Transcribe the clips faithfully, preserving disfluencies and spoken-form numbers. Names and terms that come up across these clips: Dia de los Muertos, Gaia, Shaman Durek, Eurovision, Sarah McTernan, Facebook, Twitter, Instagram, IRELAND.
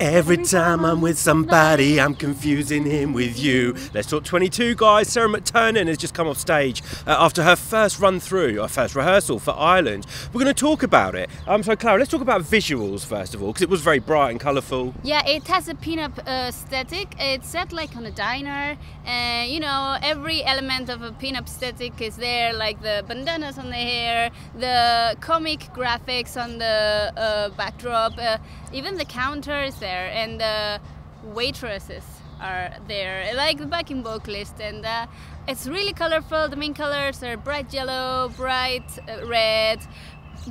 Every time I'm with somebody, I'm confusing him with you. Let's Talk twenty-two, guys. Sarah McTernan has just come off stage uh, after her first run-through, or first rehearsal for Ireland. We're going to talk about it. Um, so, Clara, let's talk about visuals, first of all, because it was very bright and colourful. Yeah, it has a pin-up uh, aesthetic. It's set, like, on a diner. Uh, you know, every element of a pin-up aesthetic is there, like the bandanas on the hair, the comic graphics on the uh, backdrop, uh, even the counter is there, and the waitresses are there, like the backing vocalist, and uh, it's really colorful. The main colors are bright yellow, bright uh, red,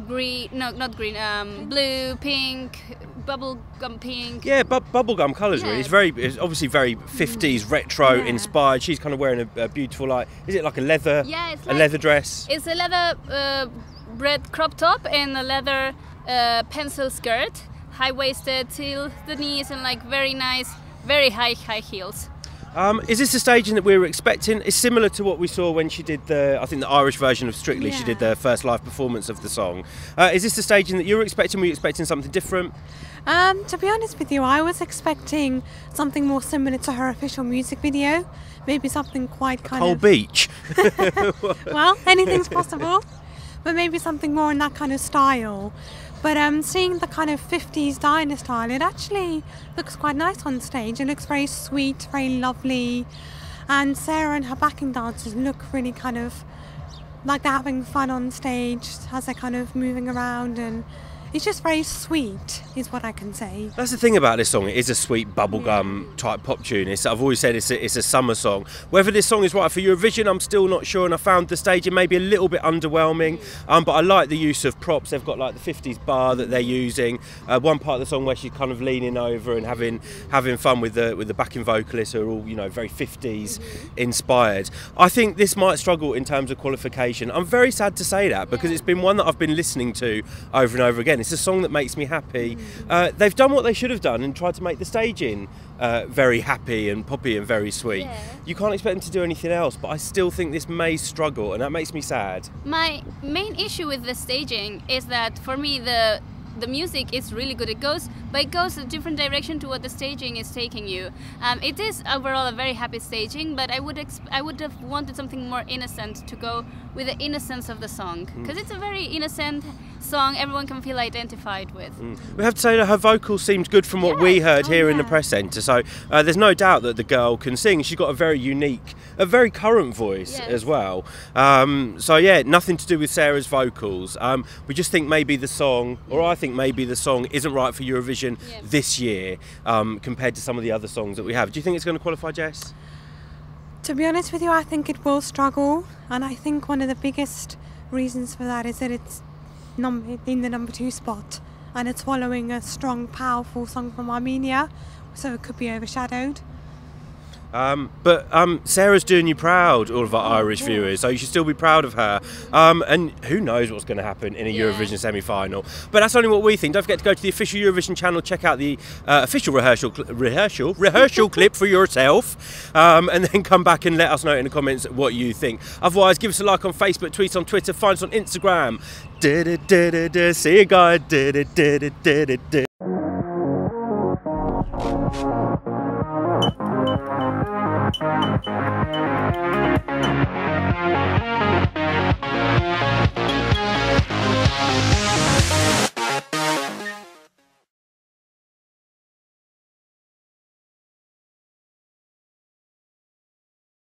green, no, not green, um, blue, pink, bubblegum pink. Yeah, bu bubblegum colours, yeah. Really. It's very, it's obviously very fifties retro, yeah, inspired. She's kind of wearing a, a beautiful, like, is it like a leather, yeah, it's a like, leather dress? It's a leather uh, red crop top and a leather uh, pencil skirt, high-waisted till the knees, and like very nice, very high high heels. Um, is this the staging that we were expecting? It's similar to what we saw when she did the, I think the Irish version of Strictly, yeah. She did the first live performance of the song. Uh, is this the staging that you were expecting? Were you expecting something different? Um, to be honest with you, I was expecting something more similar to her official music video. Maybe something quite kind Cold of... Cold Beach! Well, anything's possible. But maybe something more in that kind of style. But um, seeing the kind of fifties diner style, it actually looks quite nice on stage. It looks very sweet, very lovely. And Sarah and her backing dancers look really kind of like they're having fun on stage as they're kind of moving around, and it's just very sweet, is what I can say. That's the thing about this song, it is a sweet bubblegum type pop tune. It's, I've always said it's a, it's a summer song. Whether this song is right for Eurovision, I'm still not sure, and I found the staging maybe a little bit underwhelming, um, but I like the use of props. They've got like the fifties bar that they're using. Uh, one part of the song where she's kind of leaning over and having having fun with the with the backing vocalists, who are all, you know, very fifties inspired. I think this might struggle in terms of qualification. I'm very sad to say that, because it's been one that I've been listening to over and over again. It's a song that makes me happy. Uh, they've done what they should have done and tried to make the staging uh, very happy and poppy and very sweet. Yeah. You can't expect them to do anything else, but I still think this may struggle, and that makes me sad. My main issue with the staging is that, for me, the the music is really good. It goes, but it goes a different direction to what the staging is taking you. Um, it is overall a very happy staging, but I would exp I would have wanted something more innocent to go with the innocence of the song, because mm. it's a very innocent song everyone can feel identified with. Mm. We have to say that her vocal seems good from what yeah. we heard oh, here yeah. in the press centre, so uh, there's no doubt that the girl can sing. She's got a very unique, a very current voice, yes, as well. Um, so yeah, nothing to do with Sarah's vocals. Um, we just think maybe the song, or I think maybe the song isn't right for Eurovision yeah. this year, um, compared to some of the other songs that we have. Do you think it's going to qualify, Jess? To be honest with you, I think it will struggle, and I think one of the biggest reasons for that is that it's Num in the number two spot, and it's following a strong, powerful song from Armenia, so it could be overshadowed. Um, but um, Sarah's doing you proud, all of our oh, Irish yeah. viewers, so you should still be proud of her. Um, and who knows what's going to happen in a yeah. Eurovision semi-final. But that's only what we think. Don't forget to go to the official Eurovision channel, check out the uh, official rehearsal cl rehearsal, rehearsal clip for yourself, um, and then come back and let us know in the comments what you think. Otherwise, give us a like on Facebook, tweet on Twitter, find us on Instagram. Did it, did it, did it. See you guys. Did it, did it, did it, did it. Thank you.